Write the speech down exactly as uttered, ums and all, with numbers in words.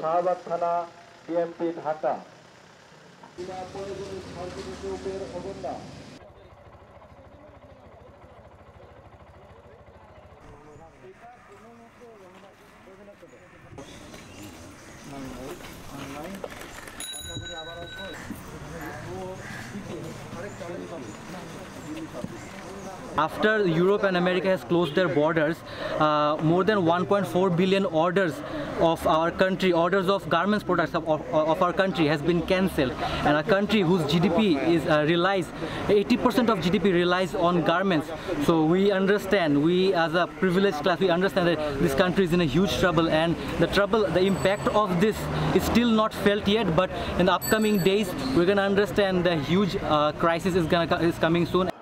সাহাবাতথানা PMP Dhaka After Europe and America has closed their borders, uh, more than one point four billion orders of our country, orders of garments products of, of, of our country has been cancelled. And a country whose G D P is uh, relies, eighty percent of G D P relies on garments. So we understand, we as a privileged class, we understand that this country is in a huge trouble, and the trouble, the impact of this is still not felt yet, but in the upcoming days, we're going to understand the huge uh, crisis is, gonna, is coming soon.